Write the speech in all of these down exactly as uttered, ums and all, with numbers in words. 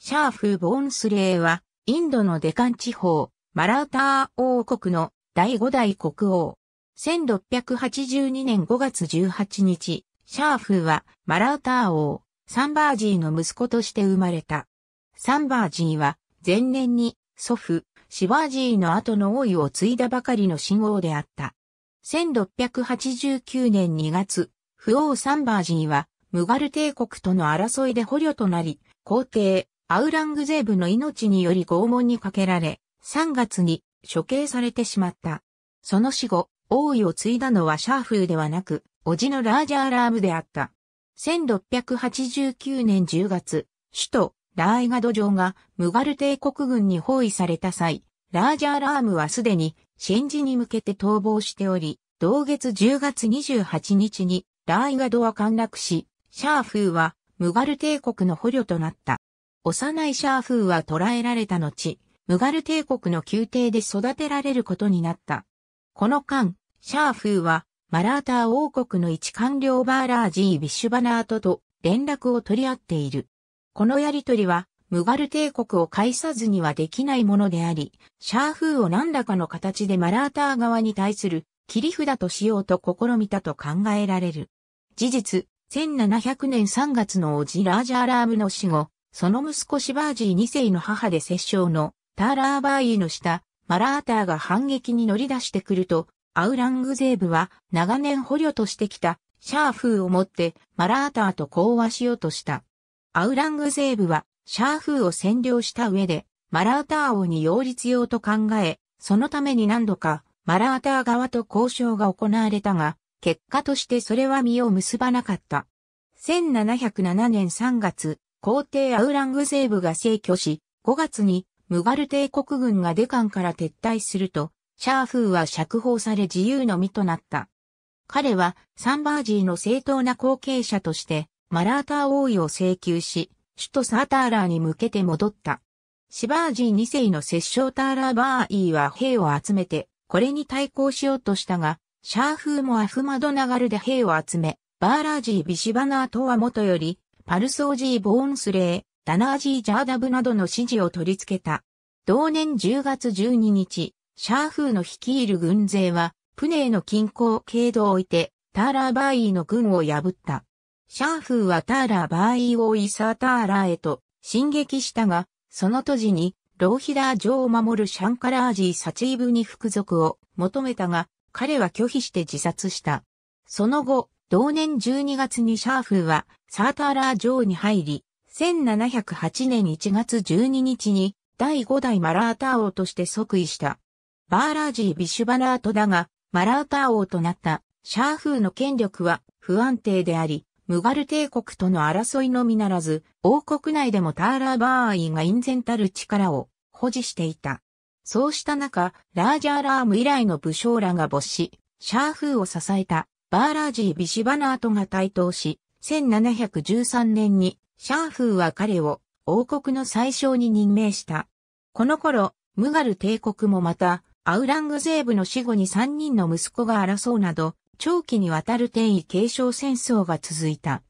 シャーフー・ボーンスレーは、インドのデカン地方、マラーター王国のだいご代国王。せんろっぴゃくはちじゅうにねんごがつじゅうはちにち、シャーフーはマラーター王、サンバージーの息子として生まれた。サンバージーは、前年に祖父、シワージーの後の王位を継いだばかりの新王であった。せんろっぴゃくはちじゅうきゅうねんにがつ、父王サンバージーは、ムガル帝国との争いで捕虜となり、皇帝、アウラングゼーブの命により拷問にかけられ、さんがつに処刑されてしまった。その死後、王位を継いだのはシャーフーではなく、叔父のラージャーラームであった。せんろっぴゃくはちじゅうきゅうねんじゅうがつ、首都ラーイガド城がムガル帝国軍に包囲された際、ラージャーラームはすでにシェンジに向けて逃亡しており、同月じゅうがつにじゅうはちにちにラーイガドは陥落し、シャーフーはムガル帝国の捕虜となった。幼いシャーフーは捕らえられた後、ムガル帝国の宮廷で育てられることになった。この間、シャーフーは、マラーター王国の一官僚バーラージー・ビシュバナートと連絡を取り合っている。このやりとりは、ムガル帝国を介さずにはできないものであり、シャーフーを何らかの形でマラーター側に対する切り札としようと試みたと考えられる。事実、せんななひゃくねんさんがつの叔父ラージャーラームの死後、その息子シバージーにせいの母で摂政のターラーバーイの下、マラーターが反撃に乗り出してくると、アウラングゼーブは長年捕虜としてきたシャーフーをもってマラーターと講和しようとした。アウラングゼーブはシャーフーを占領した上でマラーター王に擁立用と考え、そのために何度かマラーター側と交渉が行われたが、結果としてそれは実を結ばなかった。せんななひゃくななねんさんがつ、皇帝アウラングゼーブが逝去し、ごがつにムガル帝国軍がデカンから撤退すると、シャーフーは釈放され自由の身となった。彼はサンバージーの正当な後継者として、マラーター王位を請求し、首都サーターラーに向けて戻った。シバージーにせいの摂政ターラーバーイーは兵を集めて、これに対抗しようとしたが、シャーフーもアフマドナガルで兵を集め、バーラージー・ビシュバナートはもとより、パルソージー・ボーンスレー、ダナージー・ジャーダブなどの支持を取り付けた。同年じゅうがつじゅうににち、シャーフーの率いる軍勢は、プネーの近郊ケードを置いて、ターラーバーイの軍を破った。シャーフーはターラーバーイを追いサーターラーへと進撃したが、その途時に、ローヒダー城を守るシャンカラージー・サチーブに服属を求めたが、彼は拒否して自殺した。その後、同年じゅうにがつにシャーフーは、サーターラー城に入り、せんななひゃくはちねんいちがつじゅうににちにだいご代マラーター王として即位した。バーラージー・ビシュバナートだが、マラーター王となったシャーフーの権力は不安定であり、ムガル帝国との争いのみならず、王国内でもターラーバーイが隠然たる力を保持していた。そうした中、ラージャーラーム以来の武将らが没し、シャーフーを支えたバーラージー・ビシュバナートが台頭し、せんななひゃくじゅうさんねんに、シャーフーは彼を王国の宰相に任命した。この頃、ムガル帝国もまた、アウラングゼーブの死後にさんにんの息子が争うなど、長期にわたる転位継承戦争が続いた。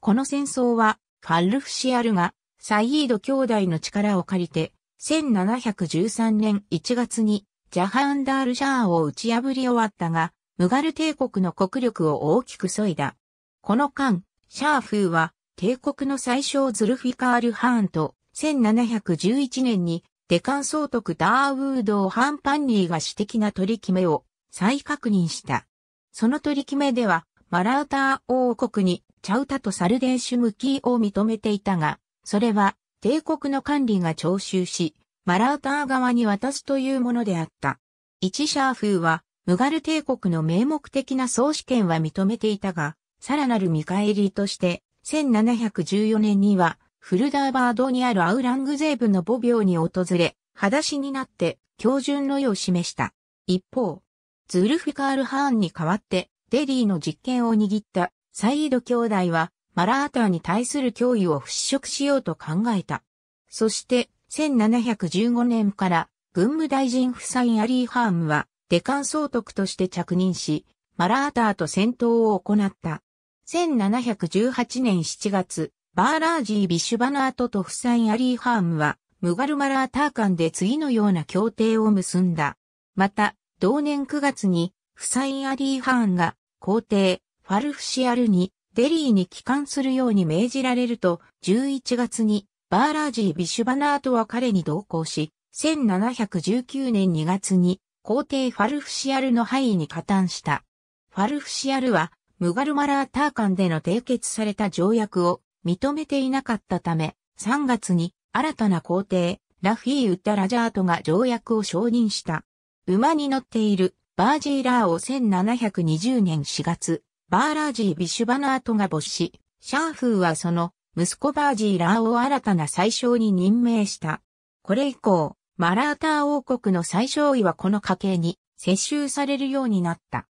この戦争は、ファルフシアルが、サイード兄弟の力を借りて、せんななひゃくじゅうさんねんいちがつに、ジャハンダール・シャーを打ち破り終わったが、ムガル帝国の国力を大きく削いだ。この間、シャーフーは、帝国の宰相ズルフィカール・ハーンと、せんななひゃくじゅういちねんにデカン総督ダーウード・ハンパンニーが私的な取り決めを再確認した。その取り決めでは、マラーター王国にチャウタとサルデーシュムキーを認めていたが、それは帝国の管理が徴収し、マラーター側に渡すというものであった。一シャーフーは、ムガル帝国の名目的な総主権は認めていたが、さらなる見返りとして、せんななひゃくじゅうよねんには、フルダーバードにあるアウラングゼーブの墓廟に訪れ、裸足になって、恭順の意を示した。一方、ズルフィカール・ハーンに代わって、デリーの実権を握った、サイード兄弟は、マラーターに対する脅威を払拭しようと考えた。そして、せんななひゃくじゅうごねんから、軍務大臣フサイン・アリー・ハーンは、デカン総督として着任し、マラーターと戦闘を行った。せんななひゃくじゅうはちねんしちがつ、バーラージー・ビシュバナートとフサイン・アリー・ハームは、ムガルマラーター間で次のような協定を結んだ。また、同年くがつに、フサイン・アリー・ハーンが、皇帝、ファルフシアルに、デリーに帰還するように命じられると、じゅういちがつに、バーラージー・ビシュバナートは彼に同行し、せんななひゃくじゅうきゅうねんにがつに、皇帝ファルフシアルの敗位に加担した。ファルフシアルは、ムガルマラーター間での締結された条約を認めていなかったため、さんがつに、新たな皇帝、ラフィー・ウッダ・ラジャートが条約を承認した。馬に乗っている、バージーラーをせんななひゃくにじゅうねんしがつ、バーラージー・ビシュバナートが没し、シャーフーはその、息子バージーラーを新たな宰相に任命した。これ以降、マラーター王国の宰相位はこの家系に接収されるようになった。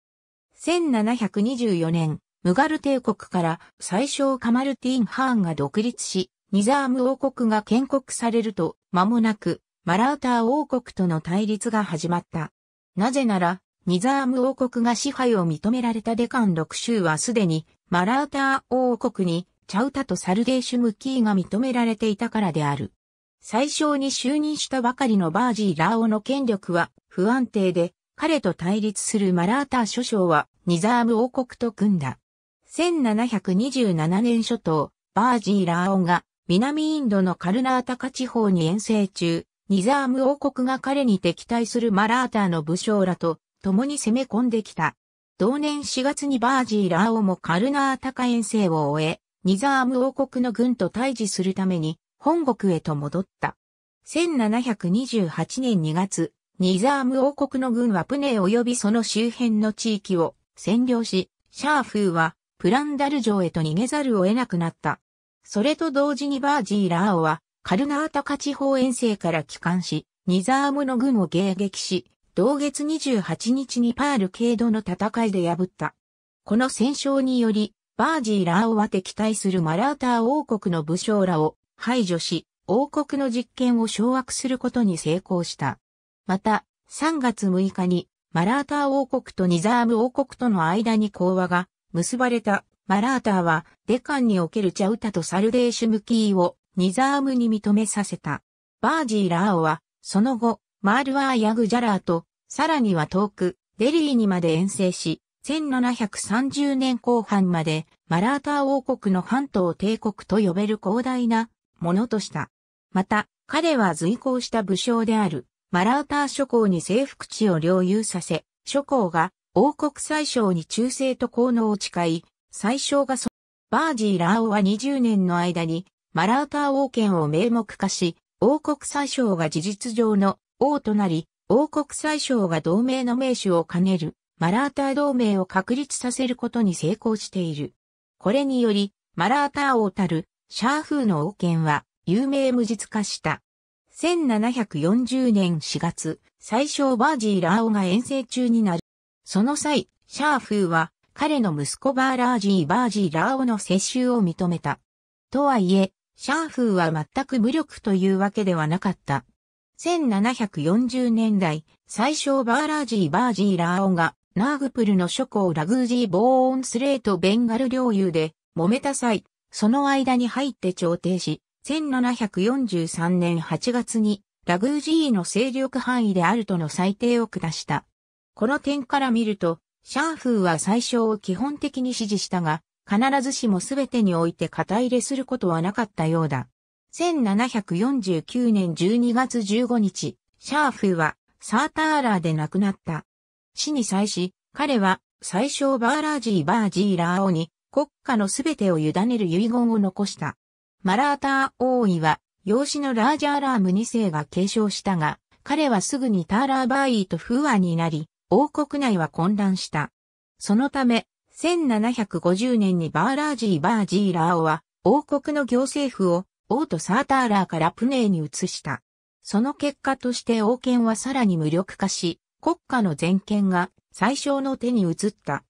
せんななひゃくにじゅうよねん、ムガル帝国から宰相カマルティン・ハーンが独立し、ニザーム王国が建国されると、間もなく、マラーター王国との対立が始まった。なぜなら、ニザーム王国が支配を認められたデカンろく州はすでに、マラーター王国に、チャウタとサルデーシュムキーが認められていたからである。最初に就任したばかりのバージーラーオの権力は不安定で、彼と対立するマラーター諸将はニザーム王国と組んだ。せんななひゃくにじゅうななねん初頭、バージーラーオが南インドのカルナータカ地方に遠征中、ニザーム王国が彼に敵対するマラーターの武将らと共に攻め込んできた。同年しがつにバージーラーオもカルナータカ遠征を終え、ニザーム王国の軍と対峙するために本国へと戻った。せんななひゃくにじゅうはちねんにがつ、ニザーム王国の軍はプネ及びその周辺の地域を占領し、シャーフーはプランダル城へと逃げざるを得なくなった。それと同時にバージーラーオはカルナータカ地方遠征から帰還し、ニザームの軍を迎撃し、同月にじゅうはちにちにパールケードの戦いで破った。この戦勝により、バージーラーオは敵対するマラーター王国の武将らを排除し、王国の実権を掌握することに成功した。また、さんがつむいかにマラーター王国とニザーム王国との間に講和が結ばれた。マラーターはデカンにおけるチャウタとサルデーシュムキーをニザームに認めさせた。バージーラーオはその後、マールワーヤグジャラーと、さらには遠く、デリーにまで遠征し、せんななひゃくさんじゅうねんこう半までマラーター王国の半島帝国と呼べる広大なものとした。また、彼は随行した武将であるマラーター諸侯に征服地を領有させ、諸侯が王国宰相に忠誠と効能を誓い、宰相がそバージーラーオはにじゅうねんの間にマラーター王権を名目化し、王国宰相が事実上の王となり、王国宰相が同盟の盟主を兼ねる。マラーター同盟を確立させることに成功している。これにより、マラーター王たる、シャーフーの王権は、有名無実化した。せんななひゃくよんじゅうねんしがつ、宰相バージーラーオが遠征中になる。その際、シャーフーは、彼の息子バーラージー・バージーラーオの接収を認めた。とはいえ、シャーフーは全く無力というわけではなかった。せんななひゃくよんじゅうねんだい、宰相バーラージー・バージーラーオが、ナーグプルの諸侯ラグージー・ボーンスレーとベンガル領有で揉めた際、その間に入って調停し、せんななひゃくよんじゅうさんねんはちがつにラグージーの勢力範囲であるとの裁定を下した。この点から見ると、シャーフーは宰相を基本的に支持したが、必ずしも全てにおいて肩入れすることはなかったようだ。せんななひゃくよんじゅうきゅうねんじゅうにがつじゅうごにち、シャーフーはサーターラーで亡くなった。死に際し、彼は、宰相バーラージー・バージーラーオに、国家のすべてを委ねる遺言を残した。マラーター王位は、養子のラージャーラームにせいが継承したが、彼はすぐにターラーバーイと不和になり、王国内は混乱した。そのため、せんななひゃくごじゅうねんにバーラージー・バージーラーオは、王国の行政府を、王都サーターラーからプネーに移した。その結果として王権はさらに無力化し、国家の全権が宰相の手に移った。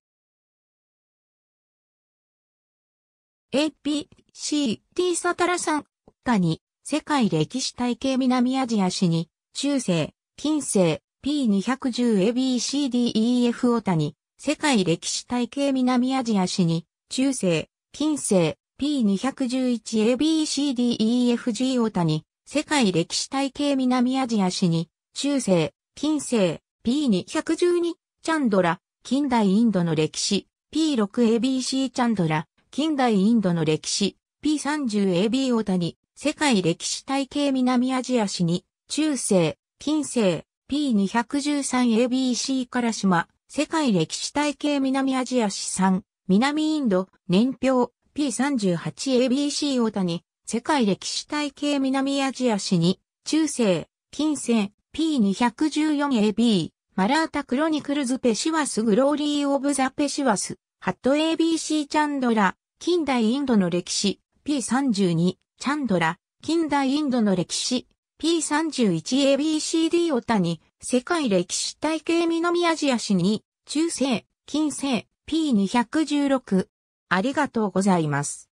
エーピーシーティー サタラさん、他に、世界歴史体系南アジア史に、中世、近世、ピーにひゃくじゅうエービーシーディーイーエフ オタに、世界歴史体系南アジア史に、中世、近世、ピーにひゃくじゅういちエービーシーディーイーエフジー 大谷、世界歴史体系南アジア史に、中世、近世、ピーにひゃくじゅうに、チャンドラ、近代インドの歴史、ピーろくエービーシー チャンドラ、近代インドの歴史、ピーさんじゅうエービー 大谷、世界歴史体系南アジア史に、中世、近世、ピーにひゃくじゅうさんエービーシー から島、世界歴史体系南アジア史さん、南インド、年表、ピーさんじゅうはちエービーシー 大谷、世界歴史体系南アジア史に、中世、近世、ピーにひゃくじゅうよんエービー、マラータクロニクルズペシワスグローリーオブザペシワス、ハット エービーシー チャンドラ、近代インドの歴史、ピーさんじゅうに、チャンドラ、近代インドの歴史、ピーさんじゅういちエービーシーディー 大谷、世界歴史体系南アジア史に、中世、近世、ピーにひゃくじゅうろく。ありがとうございます。